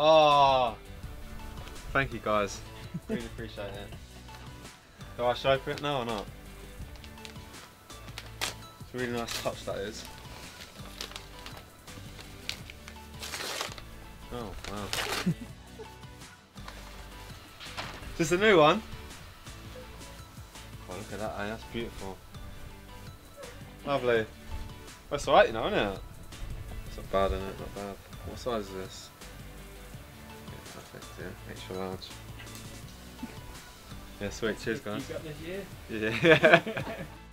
Oh, thank you guys. Really appreciate it. Do I show for it now or not? It's a really nice touch that is. Oh wow. Is this a new one? Oh look at that, eh? That's beautiful. Lovely. That's alright, you know, isn't it? It's not bad, isn't it? Not bad. What size is this? Yeah, perfect, yeah. Extra large. Yeah, sweet. Cheers, guys. You got this year? Yeah.